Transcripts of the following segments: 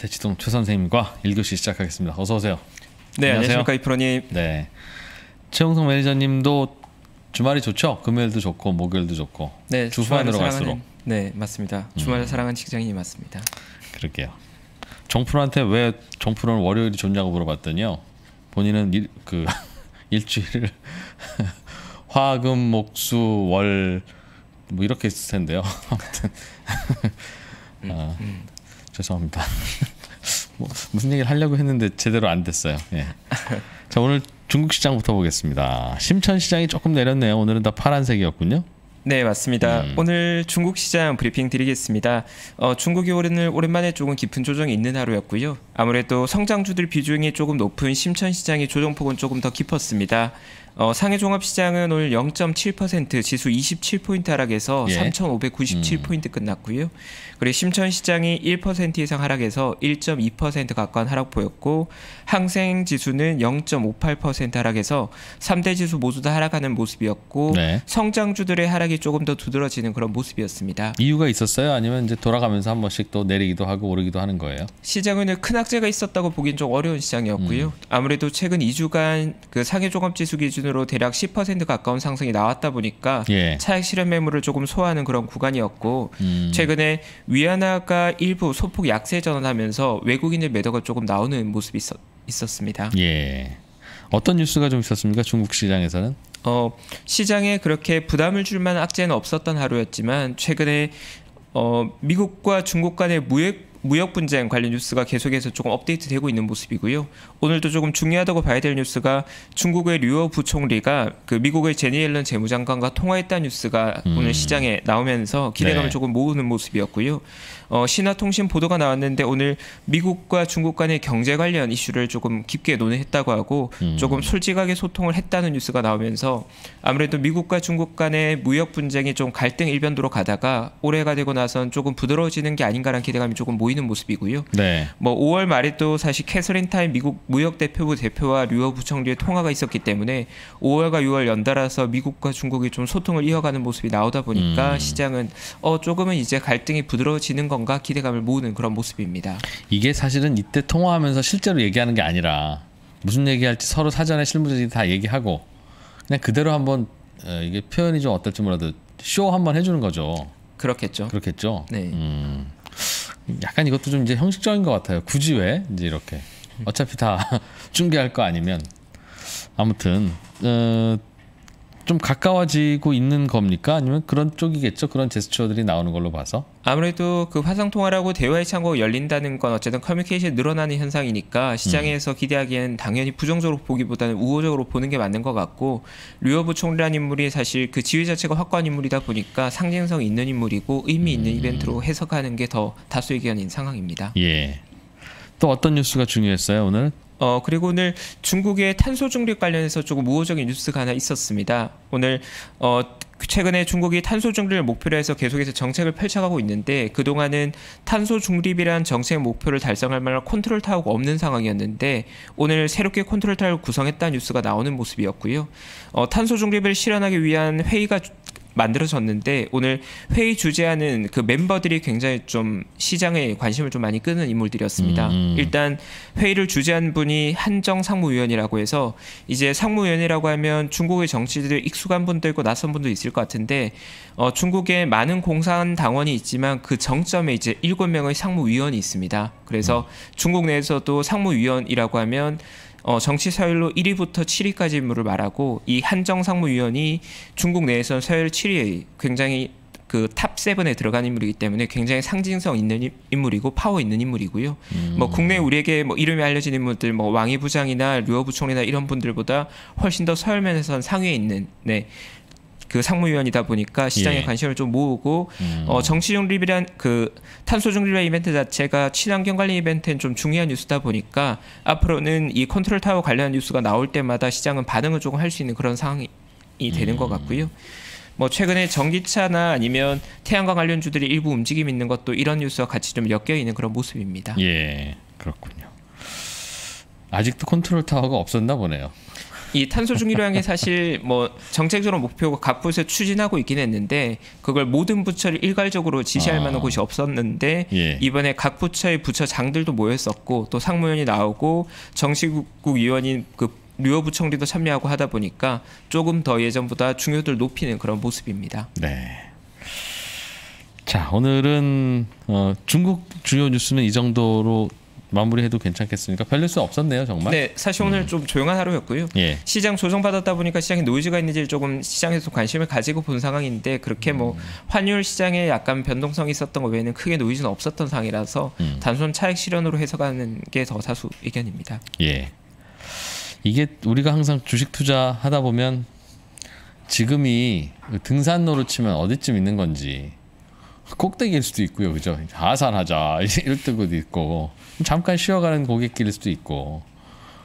대치동 최 선생님과 1교시 시작하겠습니다. 어서 오세요. 네, 안녕하십니까 이프로님. 네, 최홍석 매니저님도 주말이 좋죠? 금요일도 좋고 목요일도 좋고. 네, 주말을 사랑하는. 네, 맞습니다. 주말을 사랑하는 직장인이 맞습니다. 그럴게요. 정프로한테 왜 정프로는 월요일이 좋냐고 물어봤더니요, 본인은 일주일을 화금목수월 뭐 이렇게 있을 텐데요. 아무튼 죄송합니다. 뭐 무슨 얘기를 하려고 했는데 제대로 안 됐어요. 예. 자, 오늘 중국 시장부터 보겠습니다. 심천 시장이 조금 내렸네요. 오늘은 다 파란색이었군요. 네, 맞습니다. 오늘 중국 시장 브리핑 드리겠습니다. 중국이 오랜만에 조금 깊은 조정이 있는 하루였고요. 아무래도 성장주들 비중이 조금 높은 심천 시장의 조정폭은 조금 더 깊었습니다. 상해 종합시장은 오늘 0.7% 지수 27포인트 하락해서 예. 3,597포인트 끝났고요. 그리고 심천시장이 1% 이상 하락해서 1.2% 가까운 하락 보였고, 항생지수는 0.58% 하락해서 3대 지수 모두 다 하락하는 모습이었고 네. 성장주들의 하락이 조금 더 두드러지는 그런 모습이었습니다. 이유가 있었어요? 아니면 이제 돌아가면서 한 번씩 또 내리기도 하고 오르기도 하는 거예요? 시장은 큰 악재가 있었다고 보긴 좀 어려운 시장이었고요. 아무래도 최근 2주간 그 상해 종합지수 기준 으로 대략 10% 가까운 상승이 나왔다 보니까 예. 차익 실현 매물을 조금 소화하는 그런 구간이었고 최근에 위안화가 일부 소폭 약세 전환하면서 외국인의 매도가 조금 나오는 모습이 있었습니다. 예. 어떤 뉴스가 좀 있었습니까? 중국 시장에서는? 시장에 그렇게 부담을 줄 만한 악재는 없었던 하루였지만 최근에 미국과 중국 간의 무역 분쟁 관련 뉴스가 계속해서 조금 업데이트되고 있는 모습이고요. 오늘도 조금 중요하다고 봐야 될 뉴스가 중국의 류허 부총리가 그 미국의 재닛 옐런 재무장관과 통화했다는 뉴스가 오늘 시장에 나오면서 기대감을 네. 조금 모으는 모습이었고요. 신화통신 보도가 나왔는데 오늘 미국과 중국 간의 경제 관련 이슈를 조금 깊게 논의했다고 하고 조금 솔직하게 소통을 했다는 뉴스가 나오면서 아무래도 미국과 중국 간의 무역 분쟁이 좀 갈등 일변도로 가다가 올해가 되고 나선 조금 부드러워지는 게 아닌가라는 기대감이 조금 모이는 모습이고요. 네. 뭐 5월 말에도 사실 캐서린 타이 미국 무역대표부 대표와 류허 부총리의 통화가 있었기 때문에 5월과 6월 연달아서 미국과 중국이 좀 소통을 이어가는 모습이 나오다 보니까 시장은 조금은 이제 갈등이 부드러워지는 건가 기대감을 모으는 그런 모습입니다. 이게 사실은 이때 통화하면서 실제로 얘기하는 게 아니라 무슨 얘기할지 서로 사전에 실무자들이 다 얘기하고 그냥 그대로 한번 이게 표현이 좀 어떨지 몰라도 쇼 한번 해주는 거죠. 그렇겠죠. 그렇겠죠. 네. 약간 이것도 좀 이제 형식적인 것 같아요. 굳이 왜 이제 이렇게 어차피 다 중계할 거 아니면. 아무튼 좀 가까워지고 있는 겁니까? 아니면 그런 쪽이겠죠? 그런 제스처들이 나오는 걸로 봐서. 아무래도 그 화상통화라고 대화의 창구가 열린다는 건 어쨌든 커뮤니케이션이 늘어나는 현상이니까 시장에서 기대하기엔 당연히 부정적으로 보기보다는 우호적으로 보는 게 맞는 것 같고, 류허 부총리라는 인물이 사실 그 지위 자체가 확고한 인물이다 보니까 상징성 있는 인물이고 의미 있는 이벤트로 해석하는 게 더 다수 의견인 상황입니다. 예. 또 어떤 뉴스가 중요했어요 오늘? 그리고 오늘 중국의 탄소 중립 관련해서 조금 우호적인 뉴스가 하나 있었습니다. 오늘 최근에 중국이 탄소 중립을 목표로 해서 계속해서 정책을 펼쳐가고 있는데 그동안은 탄소 중립이란 정책 목표를 달성할 만한 컨트롤 타워가 없는 상황이었는데 오늘 새롭게 컨트롤 타워를 구성했다는 뉴스가 나오는 모습이었고요. 탄소 중립을 실현하기 위한 회의가 만들어졌는데 오늘 회의 주재하는 그 멤버들이 굉장히 좀 시장에 관심을 좀 많이 끄는 인물들이었습니다. 일단 회의를 주재한 분이 한정 상무위원이라고 해서, 이제 상무위원이라고 하면 중국의 정치에 익숙한 분도 있고 낯선 분도 있을 것 같은데 중국에 많은 공산당원이 있지만 그 정점에 이제 7명의 상무위원이 있습니다. 그래서 중국 내에서도 상무위원이라고 하면 정치 서열로 1위부터 7위까지 인물을 말하고, 이 한정 상무위원이 중국 내에서는 서열 7위의 굉장히 그 탑 7에 들어간 인물이기 때문에 굉장히 상징성 있는 인물이고 파워 있는 인물이고요. 뭐 국내 우리에게 뭐 이름이 알려진 인물들, 뭐 왕이 부장이나 류허 부총리나 이런 분들보다 훨씬 더 서열면에서는 상위에 있는 네. 그 상무위원이다 보니까 시장의 예. 관심을 좀 모으고 정치 중립이란 그 탄소 중립의 이벤트 자체가 친환경 관련 이벤트는 좀 중요한 뉴스다 보니까 앞으로는 이 컨트롤 타워 관련 뉴스가 나올 때마다 시장은 반응을 조금 할 수 있는 그런 상황이 되는 것 같고요. 뭐 최근에 전기차나 아니면 태양광 관련주들이 일부 움직임이 있는 것도 이런 뉴스와 같이 좀 엮여 있는 그런 모습입니다. 예, 그렇군요. 아직도 컨트롤 타워가 없었나 보네요. 이 탄소 중립량이 사실 뭐 정책적으로 목표고 값부에서 추진하고 있긴 했는데 그걸 모든 부처를 일괄적으로 지시할 만한 곳이 없었는데 예. 이번에 각 부처의 부처장들도 모였었고 또 상무위원이 나오고 정치국 위원인 그 류허 부총리도 참여하고 하다 보니까 조금 더 예전보다 중요도를 높이는 그런 모습입니다. 네. 자, 오늘은 중국 주요 뉴스는 이 정도로 마무리해도 괜찮겠습니까? 별 뉴스 없었네요, 정말. 네, 사실 오늘 좀 조용한 하루였고요. 예. 시장 조정받았다 보니까 시장에 노이즈가 있는지 조금 시장에서 관심을 가지고 본 상황인데 그렇게 뭐 환율 시장에 약간 변동성이 있었던 것 외에는 크게 노이즈는 없었던 상황이라서 단순 차익 실현으로 해석하는 게 더 다수 의견입니다. 예. 이게 우리가 항상 주식 투자하다 보면 지금이 등산로로 치면 어디쯤 있는 건지 꼭대기일 수도 있고요, 그죠? 하산하자 이럴 때도 있고 잠깐 쉬어가는 고객길일 수도 있고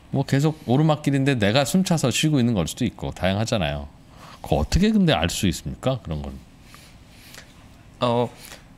뭐 계속 오르막길인데 내가 숨차서 쉬고 있는 걸 수도 있고 다양하잖아요. 그거 어떻게 근데 알 수 있습니까? 그런 건?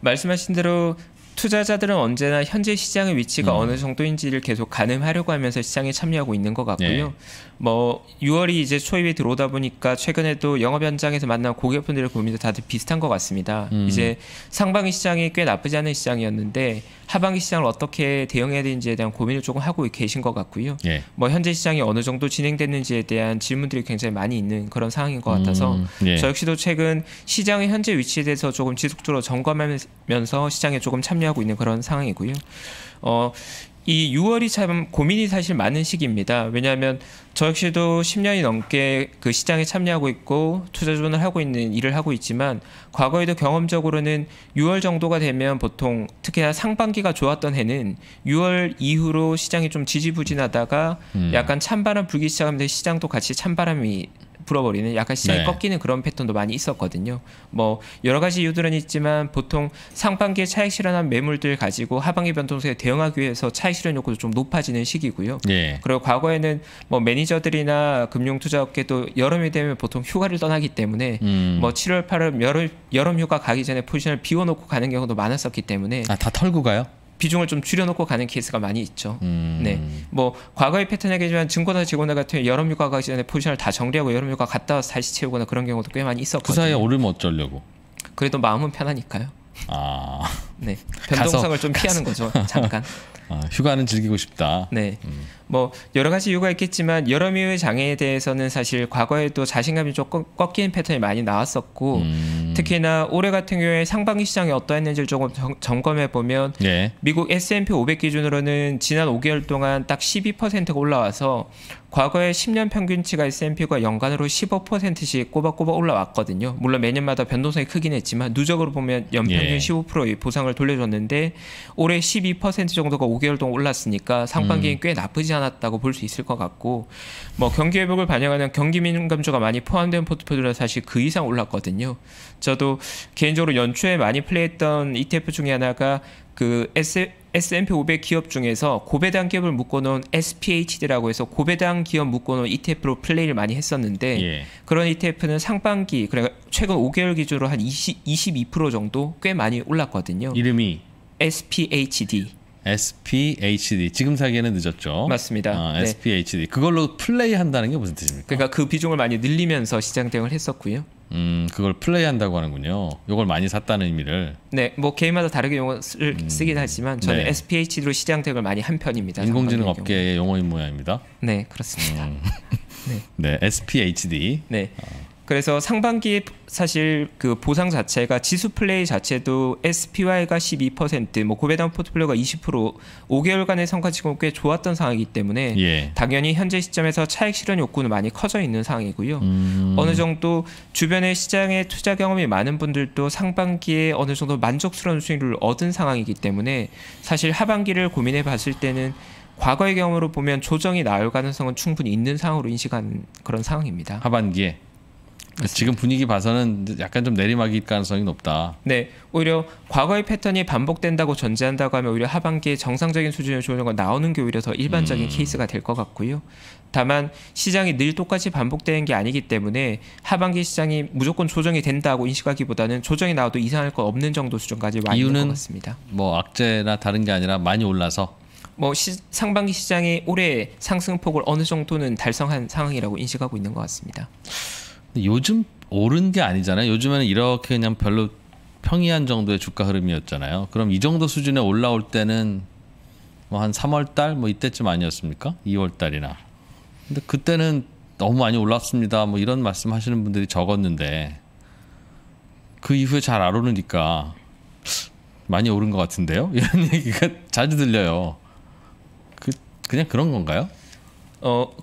말씀하신 대로 투자자들은 언제나 현재 시장의 위치가 어느 정도인지를 계속 가늠하려고 하면서 시장에 참여하고 있는 것 같고요. 네. 뭐 6월이 이제 초입에 들어오다 보니까 최근에도 영업 현장에서 만난 고객분들의 고민도 다들 비슷한 것 같습니다. 이제 상반기 시장이 꽤 나쁘지 않은 시장이었는데 하반기 시장을 어떻게 대응해야 되는지에 대한 고민을 조금 하고 계신 것 같고요. 예. 뭐 현재 시장이 어느 정도 진행됐는지에 대한 질문들이 굉장히 많이 있는 그런 상황인 것 같아서 예. 저 역시도 최근 시장의 현재 위치에 대해서 조금 지속적으로 점검하면서 시장에 조금 참여하고 있는 그런 상황이고요. 이 6월이 참 고민이 사실 많은 시기입니다. 왜냐하면 저 역시도 10년이 넘게 그 시장에 참여하고 있고 투자 조언을 하고 있는 일을 하고 있지만 과거에도 경험적으로는 6월 정도가 되면 보통 특히나 상반기가 좋았던 해는 6월 이후로 시장이 좀 지지부진하다가 약간 찬바람 불기 시작하면 시장도 같이 찬바람이 불어버리는 약간 시장이 네. 꺾이는 그런 패턴도 많이 있었거든요. 뭐 여러 가지 이유들은 있지만 보통 상반기에 차익 실현한 매물들 가지고 하반기 변동세에 대응하기 위해서 차익 실현 요구도 좀 높아지는 시기고요. 네. 그리고 과거에는 뭐 매니저들이나 금융투자업계도 여름이 되면 보통 휴가를 떠나기 때문에 뭐 7월, 8월 여름 휴가 가기 전에 포지션을 비워놓고 가는 경우도 많았었기 때문에 다 털고 가요? 비중을 좀 줄여놓고 가는 케이스가 많이 있죠. 네, 뭐 과거의 패턴이겠지만 증권사 직원들 같은 여름휴가 가기 전에 포지션을 다 정리하고 여름휴가 갔다 와서 다시 채우거나 그런 경우도 꽤 많이 있었거든요. 그 사이에 오르면 어쩌려고? 그래도 마음은 편하니까요. 아, 네, 변동성을 좀 피하는 거죠. 잠깐. 휴가는 즐기고 싶다. 네, 뭐 여러 가지 이유가 있겠지만 여름휴의 장애에 대해서는 사실 과거에도 자신감이 조금 꺾이는 패턴이 많이 나왔었고 특히나 올해 같은 경우에 상반기 시장이 어떠했는지를 조금 점검해 보면 네. 미국 S&P 500 기준으로는 지난 5개월 동안 딱 12%가 올라와서 과거에 10년 평균치가 S&P가 연간으로 15%씩 꼬박꼬박 올라왔거든요. 물론 매년마다 변동성이 크긴 했지만 누적으로 보면 연평균 예. 15%의 보상을 돌려줬는데 올해 12% 정도가 5개월 동안 올랐으니까 상반기엔 꽤 나쁘지 않았다고 볼 수 있을 것 같고 뭐 경기 회복을 반영하는 경기 민감주가 많이 포함된 포트폴리오는 사실 그 이상 올랐거든요. 저도 개인적으로 연초에 많이 플레이했던 ETF 중에 하나가 그 S&P 500 기업 중에서 고배당 기업을 묶어놓은 SPHD라고 해서 고배당 기업 묶어놓은 ETF로 플레이를 많이 했었는데 예. 그런 ETF는 상반기 그러니까 최근 5개월 기준으로 한 22% 정도 꽤 많이 올랐거든요. 이름이? SPHD. 지금 사기에는 늦었죠. 맞습니다. SPHD. 네. 그걸로 플레이한다는 게 무슨 뜻입니까? 그러니까 그 비중을 많이 늘리면서 시장 대응을 했었고요. 그걸 플레이한다고 하는군요. 요걸 많이 샀다는 의미를. 네, 뭐 개인마다 다르게 용어를 쓰긴 하지만 저는 네. SPHD로 시장 대응을 많이 한 편입니다. 인공지능 업계의 용어인 모양입니다. 네, 그렇습니다. 네. 네, SPHD. 네. 그래서 상반기에 사실 그 보상 자체가 지수 플레이 자체도 SPY가 12%, 뭐 고배당 포트폴리오가 20%, 5개월간의 성과 지금 꽤 좋았던 상황이기 때문에 예. 당연히 현재 시점에서 차익 실현 욕구는 많이 커져 있는 상황이고요. 어느 정도 주변의 시장에 투자 경험이 많은 분들도 상반기에 어느 정도 만족스러운 수익률을 얻은 상황이기 때문에 사실 하반기를 고민해 봤을 때는 과거의 경험으로 보면 조정이 나올 가능성은 충분히 있는 상황으로 인식한 그런 상황입니다. 하반기에? 맞습니다. 지금 분위기 봐서는 약간 좀 내리막일 가능성이 높다. 네, 오히려 과거의 패턴이 반복된다고 전제한다고 하면 오히려 하반기에 정상적인 수준의 조정은 나오는 게 오히려 더 일반적인 케이스가 될 것 같고요. 다만 시장이 늘 똑같이 반복되는 게 아니기 때문에 하반기 시장이 무조건 조정이 된다고 인식하기보다는 조정이 나와도 이상할 건 없는 정도 수준까지 많이 올 것 같습니다. 이유는 뭐 악재나 다른 게 아니라 많이 올라서? 뭐 상반기 시장이 올해 상승폭을 어느 정도는 달성한 상황이라고 인식하고 있는 것 같습니다. 요즘 오른 게 아니잖아요. 요즘에는 이렇게 그냥 별로 평이한 정도의 주가 흐름이었잖아요. 그럼 이 정도 수준에 올라올 때는 뭐 한 3월달 뭐 이때쯤 아니었습니까? 2월달이나. 근데 그때는 너무 많이 올랐습니다 뭐 이런 말씀 하시는 분들이 적었는데 그 이후에 잘 안 오르니까 많이 오른 것 같은데요? 이런 얘기가 자주 들려요. 그냥 그런 건가요?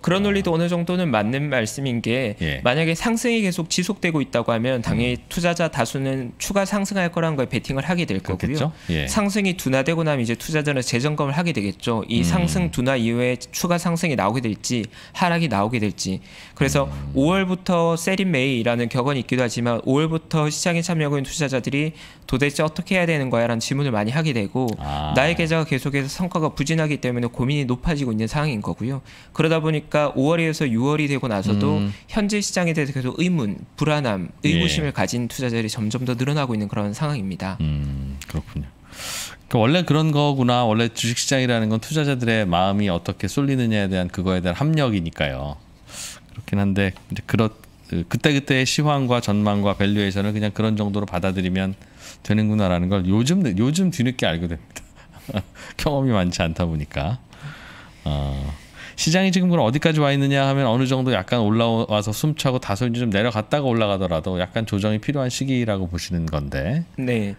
그런 논리도 어느 정도는 맞는 말씀인 게, 예. 만약에 상승이 계속 지속되고 있다고 하면 당연히 투자자 다수는 추가 상승할 거라는 거에 베팅을 하게 될 거고요. 예. 상승이 둔화되고 나면 이제 투자자는 재점검을 하게 되겠죠. 이 상승 둔화 이후에 추가 상승이 나오게 될지 하락이 나오게 될지. 그래서 5월부터 셀인 메이라는 격언이 있기도 하지만 5월부터 시장에 참여하고 있는 투자자들이 도대체 어떻게 해야 되는 거야 라는 질문을 많이 하게 되고, 나의 계좌가 계속해서 성과가 부진하기 때문에 고민이 높아지고 있는 상황인 거고요. 그러다 보니까 5월에서 6월이 되고 나서도 현재 시장에 대해서 계속 의문, 불안함, 의구심을, 예. 가진 투자자들이 점점 더 늘어나고 있는 그런 상황입니다. 그렇군요. 그러니까 원래 그런 거구나. 원래 주식시장이라는 건 투자자들의 마음이 어떻게 쏠리느냐에 대한 그거에 대한 합력이니까요. 그렇긴 한데 이제 그때그때의 시황과 전망과 밸류에이션을 그냥 그런 정도로 받아들이면 되는구나라는 걸 요즘 뒤늦게 알게 됩니다. 경험이 많지 않다 보니까. 시장이 지금 그럼 어디까지 와 있느냐 하면 어느 정도 약간 올라와서 숨차고 다소 이제 좀 내려갔다가 올라가더라도 약간 조정이 필요한 시기라고 보시는 건데. 네.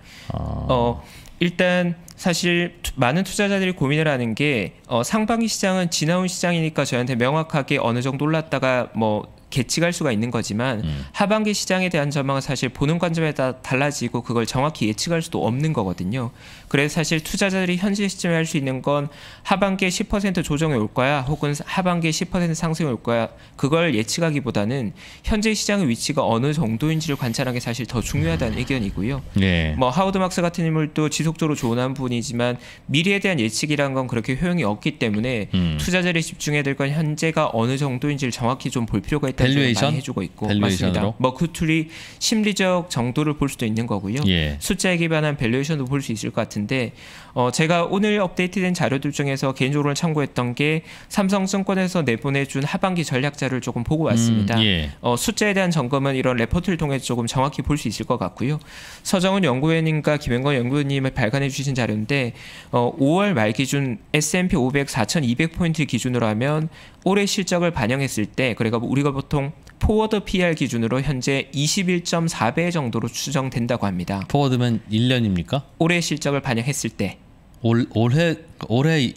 일단 사실 많은 투자자들이 고민을 하는 게 상반기 시장은 지나온 시장이니까 저희한테 명확하게 어느 정도 올랐다가 뭐 계측할 수가 있는 거지만 하반기 시장에 대한 전망은 사실 보는 관점에 따라 달라지고 그걸 정확히 예측할 수도 없는 거거든요. 그래서 사실 투자자들이 현재 시점에 할 수 있는 건 하반기에 10% 조정이 올 거야 혹은 하반기에 10% 상승이 올 거야, 그걸 예측하기보다는 현재 시장의 위치가 어느 정도인지를 관찰하는 게 사실 더 중요하다는 의견이고요. 네. 뭐 하워드 막스 같은 인물도 지속적으로 조언한 분이지만 미래에 대한 예측이란 건 그렇게 효용이 없기 때문에 투자자들이 집중해야 될 건 현재가 어느 정도인지를 정확히 좀 볼 필요가 있다. 밸류에이션 많이 해주고 있고, 맞습니다. 뭐 그 둘이 심리적 정도를 볼 수도 있는 거고요. 예. 숫자에 기반한 밸류에이션도 볼 수 있을 것 같은데, 제가 오늘 업데이트된 자료들 중에서 개인적으로 참고했던 게 삼성증권에서 내보내준 하반기 전략 자료를 조금 보고 왔습니다. 예. 숫자에 대한 점검은 이런 레포트를 통해서 조금 정확히 볼 수 있을 것 같고요. 서정은 연구원님과 김행권 연구원님이 발간해 주신 자료인데 5월 말 기준 S&P 500 4200포인트 기준으로 하면 올해 실적을 반영했을 때, 그러니까 우리가 보통 포워드 PR 기준으로 현재 21.4배 정도로 추정된다고 합니다. 포워드면 1년입니까? 올해 실적을 반영했을 때. 올해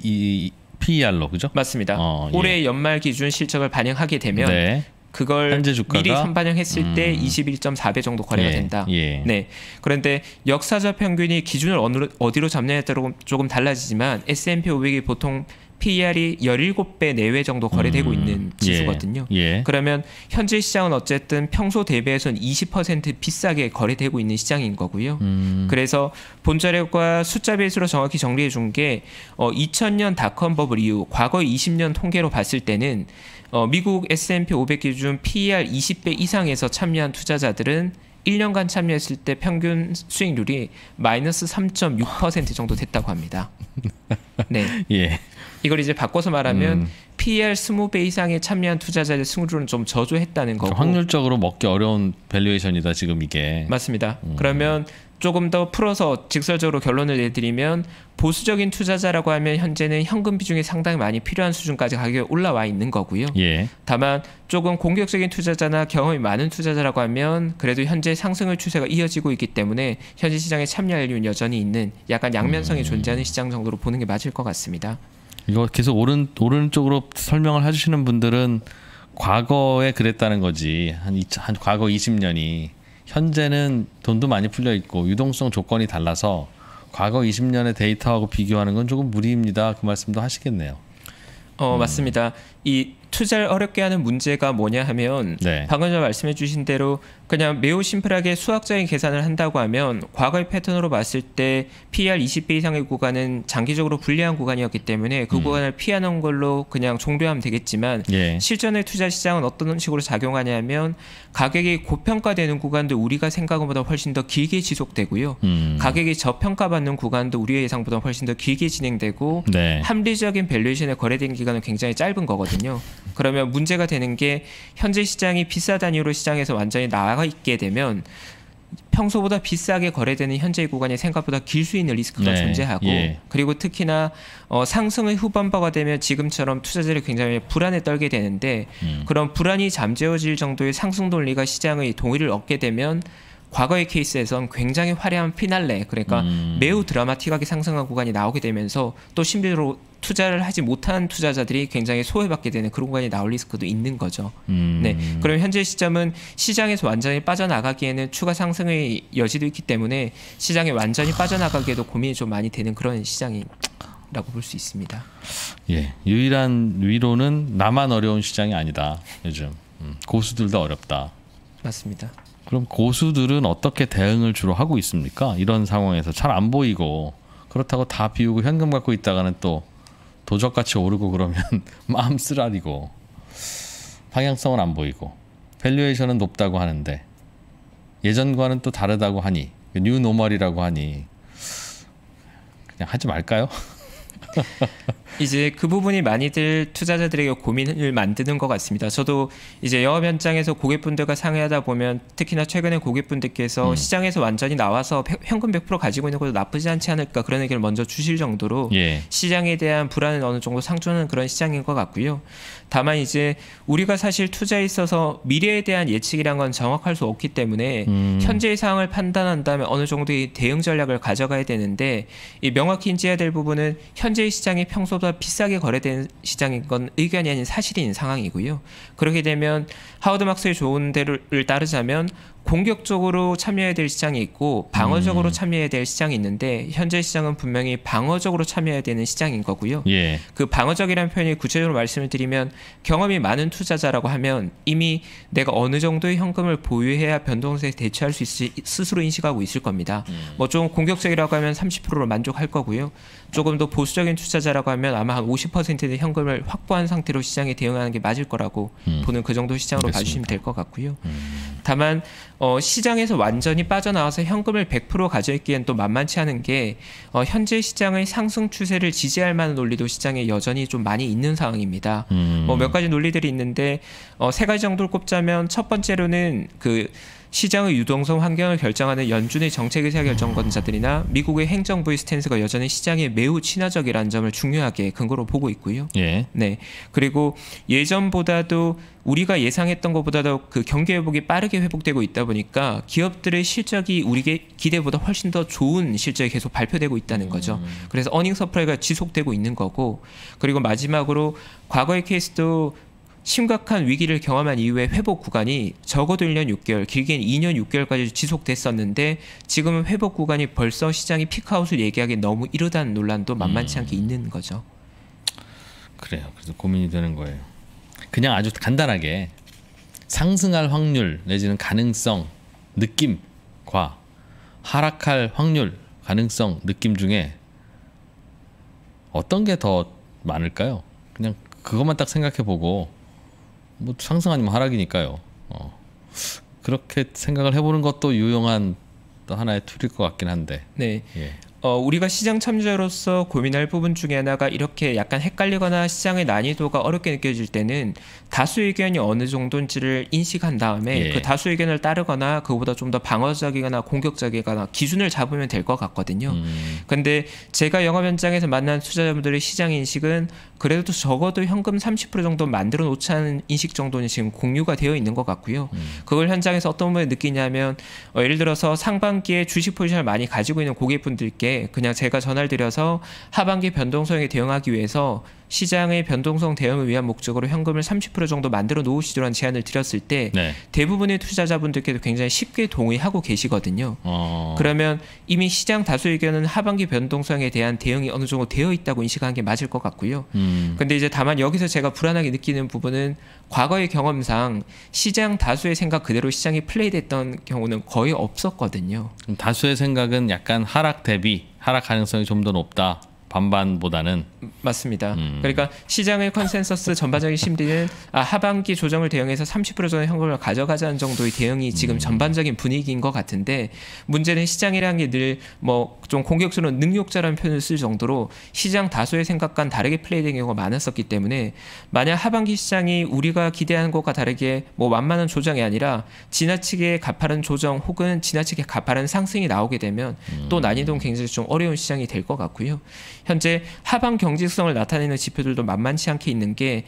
이 PER로, 그죠? 맞습니다. 올해, 예. 연말 기준 실적을 반영하게 되면, 네. 그걸 미리 선반영했을 때 21.4배 정도 거래가, 예, 된다. 예. 네. 그런데 역사적 평균이 기준을 어디로 잡느냐에 따라 조금 달라지지만 S&P 500이 보통 PER이 17배 내외 정도 거래되고 있는 지수거든요. 예. 예. 그러면 현재 시장은 어쨌든 평소 대비해서는 20% 비싸게 거래되고 있는 시장인 거고요. 그래서 본자료과 숫자 베이스로 정확히 정리해 준 게 2000년 닷컴 버블 이후 과거 20년 통계로 봤을 때는 미국 S&P 500 기준 PER 20배 이상에서 참여한 투자자들은 1년간 참여했을 때 평균 수익률이 마이너스 3.6% 정도 됐다고 합니다. 네. 예. 이걸 이제 바꿔서 말하면 PER 20배 이상에 참여한 투자자의 승률은 좀 저조했다는 거고. 확률적으로 먹기 어려운 밸류에이션이다 지금 이게. 맞습니다. 그러면 조금 더 풀어서 직설적으로 결론을 내드리면 보수적인 투자자라고 하면 현재는 현금 비중이 상당히 많이 필요한 수준까지 가격이 올라와 있는 거고요. 예. 다만 조금 공격적인 투자자나 경험이 많은 투자자라고 하면 그래도 현재 상승의 추세가 이어지고 있기 때문에 현재 시장에 참여할 이유는 여전히 있는, 약간 양면성이 존재하는 시장 정도로 보는 게 맞을 것 같습니다. 이거 계속 오른 쪽으로 설명을 해주시는 분들은 과거에 그랬다는 거지. 한 과거 20년이. 현재는 돈도 많이 풀려 있고 유동성 조건이 달라서 과거 20년의 데이터하고 비교하는 건 조금 무리입니다. 그 말씀도 하시겠네요. 맞습니다. 이 투자를 어렵게 하는 문제가 뭐냐 하면 네. 방금 전에 말씀해 주신 대로 그냥 매우 심플하게 수학적인 계산을 한다고 하면 과거의 패턴으로 봤을 때 PER 20배 이상의 구간은 장기적으로 불리한 구간이었기 때문에 그 구간을 피하는 걸로 그냥 종료하면 되겠지만 예. 실전의 투자 시장은 어떤 식으로 작용하냐면 가격이 고평가되는 구간도 우리가 생각보다 훨씬 더 길게 지속되고요. 가격이 저평가받는 구간도 우리의 예상보다 훨씬 더 길게 진행되고 네. 합리적인 밸류에이션에 거래된 기간은 굉장히 짧은 거거든요. 그러면 문제가 되는 게 현재 시장이 비싸 단위로 시장에서 완전히 나가 있게 되면 평소보다 비싸게 거래되는 현재의 구간이 생각보다 길 수 있는 리스크가 네. 존재하고 예. 그리고 특히나 상승의 후반부가 되면 지금처럼 투자자들이 굉장히 불안에 떨게 되는데 그런 불안이 잠재워질 정도의 상승 논리가 시장의 동의를 얻게 되면 과거의 케이스에선 굉장히 화려한 피날레 그러니까 매우 드라마틱하게 상승한 구간이 나오게 되면서 또 심리적으로 투자를 하지 못한 투자자들이 굉장히 소외받게 되는 그런 구간이 나올 리스크도 있는 거죠. 네, 그럼 현재 시점은 시장에서 완전히 빠져나가기에는 추가 상승의 여지도 있기 때문에 시장에 완전히 빠져나가기에도 고민이 좀 많이 되는 그런 시장이라고 볼 수 있습니다. 예, 유일한 위로는 나만 어려운 시장이 아니다. 요즘 고수들도 어렵다. 맞습니다. 그럼 고수들은 어떻게 대응을 주로 하고 있습니까? 이런 상황에서 잘 안 보이고 그렇다고 다 비우고 현금 갖고 있다가는 또 도적같이 오르고 그러면 마음 쓰라리고 방향성은 안 보이고 밸류에이션은 높다고 하는데 예전과는 또 다르다고 하니 뉴 노멀이라고 하니 그냥 하지 말까요? 이제 그 부분이 많이들 투자자들에게 고민을 만드는 것 같습니다. 저도 이제 영업 현장에서 고객분들과 상의하다 보면 특히나 최근에 고객분들께서 시장에서 완전히 나와서 현금 100% 가지고 있는 것도 나쁘지 않지 않을까 그런 의견을 먼저 주실 정도로 예. 시장에 대한 불안은 어느 정도 상존하는 그런 시장인 것 같고요. 다만 이제 우리가 사실 투자에 있어서 미래에 대한 예측이란 건 정확할 수 없기 때문에 현재의 상황을 판단한다면 어느 정도의 대응 전략을 가져가야 되는데 이 명확히 인지해야 될 부분은 현재의 시장이 평소보다 비싸게 거래된 시장인 건 의견이 아닌 사실인 상황이고요. 그렇게 되면 하워드 막스의 좋은 대로를 따르자면 공격적으로 참여해야 될 시장이 있고 방어적으로 참여해야 될 시장이 있는데 현재 시장은 분명히 방어적으로 참여해야 되는 시장인 거고요. 예. 그 방어적이라는 표현이 구체적으로 말씀을 드리면 경험이 많은 투자자라고 하면 이미 내가 어느 정도의 현금을 보유해야 변동세에 대처할 수 있을지 스스로 인식하고 있을 겁니다. 뭐 좀 공격적이라고 하면 30%로 만족할 거고요. 조금 더 보수적인 투자자라고 하면 아마 한 50%의 현금을 확보한 상태로 시장에 대응하는 게 맞을 거라고 보는 그 정도 시장으로 알겠습니다. 봐주시면 될 것 같고요. 다만 시장에서 완전히 빠져나와서 현금을 100% 가져있기엔 또 만만치 않은 게 현재 시장의 상승 추세를 지지할 만한 논리도 시장에 여전히 좀 많이 있는 상황입니다. 몇 가지 논리들이 있는데 세 가지 정도를 꼽자면 첫 번째로는 그 시장의 유동성 환경을 결정하는 연준의 정책 의사 결정권자들이나 미국의 행정부의 스탠스가 여전히 시장에 매우 친화적이라는 점을 중요하게 근거로 보고 있고요. 예. 네. 그리고 예전보다도 우리가 예상했던 것보다도 그 경기 회복이 빠르게 회복되고 있다 보니까 기업들의 실적이 우리 기대보다 훨씬 더 좋은 실적이 계속 발표되고 있다는 거죠. 그래서 어닝 서프라이가 지속되고 있는 거고 그리고 마지막으로 과거의 케이스도 심각한 위기를 경험한 이후에 회복 구간이 적어도 1년 6개월, 길게는 2년 6개월까지 지속됐었는데 지금은 회복 구간이 벌써 시장이 피크아웃을 얘기하기 너무 이르다는 논란도 만만치 않게 있는 거죠. 그래요. 그래서 고민이 되는 거예요. 그냥 아주 간단하게 상승할 확률 내지는 가능성, 느낌과 하락할 확률, 가능성, 느낌 중에 어떤 게 더 많을까요? 그냥 그것만 딱 생각해보고 뭐 상승 아니면 하락이니까요. 그렇게 생각을 해보는 것도 유용한 또 하나의 툴일 것 같긴 한데. 네. 예. 우리가 시장 참여자로서 고민할 부분 중에 하나가 이렇게 약간 헷갈리거나 시장의 난이도가 어렵게 느껴질 때는 다수 의견이 어느 정도인지를 인식한 다음에 예. 그 다수 의견을 따르거나 그보다 좀 더 방어적이거나 공격적이거나 기준을 잡으면 될 것 같거든요. 근데 제가 영업 현장에서 만난 투자자분들의 시장 인식은 그래도 적어도 현금 30% 정도 만들어 놓자는 인식 정도는 지금 공유가 되어 있는 것 같고요. 그걸 현장에서 어떤 분이 느끼냐면 예를 들어서 상반기에 주식 포지션을 많이 가지고 있는 고객분들께 그냥 제가 전화를 드려서 하반기 변동성에 대응하기 위해서 시장의 변동성 대응을 위한 목적으로 현금을 30% 정도 만들어 놓으시라는 제안을 드렸을 때 네. 대부분의 투자자분들께도 굉장히 쉽게 동의하고 계시거든요. 그러면 이미 시장 다수 의견은 하반기 변동성에 대한 대응이 어느 정도 되어 있다고 인식한 게 맞을 것 같고요. 근데 이제 다만 여기서 제가 불안하게 느끼는 부분은 과거의 경험상 시장 다수의 생각 그대로 시장이 플레이됐던 경우는 거의 없었거든요. 다수의 생각은 약간 하락 대비 하락 가능성이 좀 더 높다. 반반보다는 맞습니다. 그러니까 시장의 컨센서스 전반적인 심리는 하반기 조정을 대응해서 30% 정도 현금을 가져가자는 정도의 대응이 지금 전반적인 분위기인 것 같은데, 문제는 시장이라는 게 늘 뭐 좀 공격스러운 능욕자라는 표현을 쓸 정도로 시장 다수의 생각과는 다르게 플레이된 경우가 많았었기 때문에, 만약 하반기 시장이 우리가 기대하는 것과 다르게 뭐 완만한 조정이 아니라 지나치게 가파른 조정 혹은 지나치게 가파른 상승이 나오게 되면 또 난이도는 굉장히 좀 어려운 시장이 될 것 같고요. 현재 하방 경직성을 나타내는 지표들도 만만치 않게 있는 게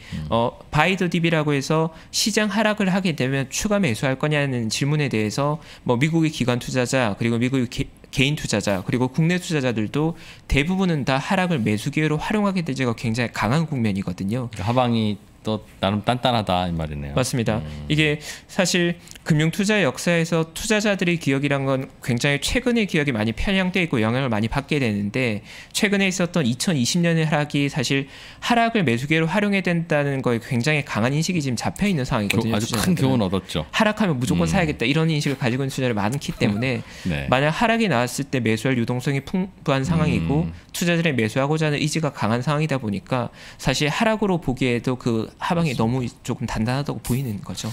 바이드 딥이라고 해서 시장 하락을 하게 되면 추가 매수할 거냐는 질문에 대해서 뭐 미국의 기관 투자자 그리고 미국의 개인 투자자 그리고 국내 투자자들도 대부분은 다 하락을 매수 기회로 활용하게 될 지가 굉장히 강한 국면이거든요. 하방이 또 나름 단단하다 이 말이네요. 맞습니다. 이게 사실 금융투자의 역사에서 투자자들의 기억이란 건 굉장히 최근의 기억이 많이 편향돼 있고 영향을 많이 받게 되는데, 최근에 있었던 2020년의 하락이 사실 하락을 매수기로 활용해야 된다는 거에 굉장히 강한 인식이 지금 잡혀있는 상황이거든요. 아주 큰 교훈 얻었죠. 하락하면 무조건 사야겠다 이런 인식을 가지고 있는 투자자들이 많기 때문에 네. 만약 하락이 나왔을 때 매수할 유동성이 풍부한 상황이고 투자자들이 매수하고자 하는 의지가 강한 상황이다 보니까 사실 하락으로 보기에도 그 하방이 너무 조금 단단하다고 보이는 거죠.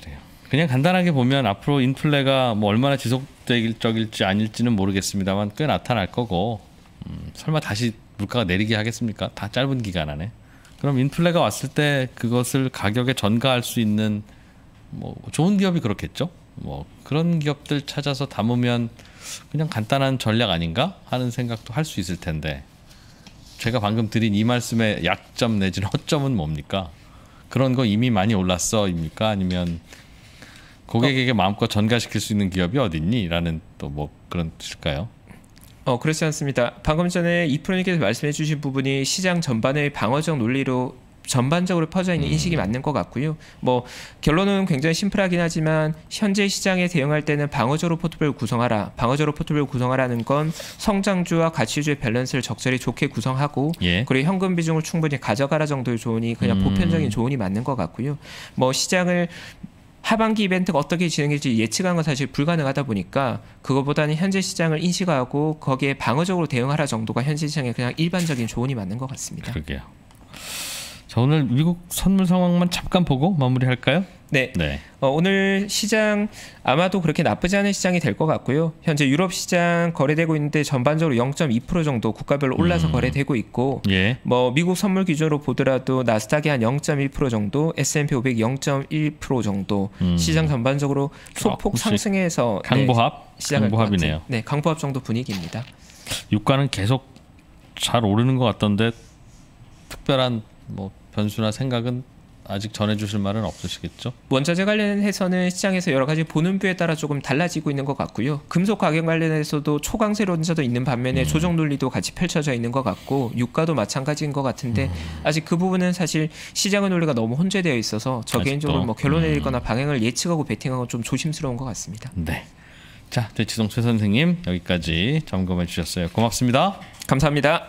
그래요. 그냥 간단하게 보면 앞으로 인플레가 뭐 얼마나 지속적일지 아닐지는 모르겠습니다만 꽤 나타날 거고, 설마 다시 물가가 내리게 하겠습니까? 다 짧은 기간 안에. 그럼 인플레가 왔을 때 그것을 가격에 전가할 수 있는 뭐 좋은 기업이 그렇겠죠. 뭐 그런 기업들 찾아서 담으면 그냥 간단한 전략 아닌가 하는 생각도 할 수 있을 텐데, 제가 방금 드린 이 말씀의 약점 내지는 허점은 뭡니까? 그런 거 이미 많이 올랐어입니까? 아니면 고객에게 마음껏 전가시킬 수 있는 기업이 어딨니? 라는 또 뭐 그런 뜻일까요? 그렇지 않습니다. 방금 전에 이 프로님께서 말씀해 주신 부분이 시장 전반의 방어적 논리로 전반적으로 퍼져 있는 인식이 맞는 것 같고요. 뭐 결론은 굉장히 심플하긴 하지만 현재 시장에 대응할 때는 방어적으로 포트폴리오를 구성하라. 방어적으로 포트폴리오를 구성하라는 건 성장주와 가치주의 밸런스를 적절히 좋게 구성하고 예. 그리고 현금 비중을 충분히 가져가라 정도의 조언이 그냥 보편적인 조언이 맞는 것 같고요. 뭐 시장을 하반기 이벤트가 어떻게 진행될지 예측한 건 사실 불가능하다 보니까 그거보다는 현재 시장을 인식하고 거기에 방어적으로 대응하라 정도가 현재 시장의 그냥 일반적인 조언이 맞는 것 같습니다. 그러게요. 자, 오늘 미국 선물 상황만 잠깐 보고 마무리할까요? 네. 네. 오늘 시장 아마도 그렇게 나쁘지 않은 시장이 될 것 같고요. 현재 유럽 시장 거래되고 있는데 전반적으로 0.2% 정도 국가별로 올라서 거래되고 있고 예. 뭐 미국 선물 기준으로 보더라도 나스닥이 한 0.1% 정도, S&P 500 0.1% 정도 시장 전반적으로 소폭 상승해서 강보합? 네, 강보합이네요. 네, 강보합 정도 분위기입니다. 유가는 계속 잘 오르는 것 같던데 특별한 뭐 변수나 생각은 아직 전해주실 말은 없으시겠죠? 원자재 관련해서는 시장에서 여러 가지 보는 뷰에 따라 조금 달라지고 있는 것 같고요. 금속 가격 관련해서도 초강세론자도 있는 반면에 조정 논리도 같이 펼쳐져 있는 것 같고 유가도 마찬가지인 것 같은데 아직 그 부분은 사실 시장의 논리가 너무 혼재되어 있어서 저 개인적으로 뭐 결론을 내리거나 방향을 예측하고 베팅하는 건 좀 조심스러운 것 같습니다. 네. 자, 대치동 최 선생님 여기까지 점검해 주셨어요. 고맙습니다. 감사합니다.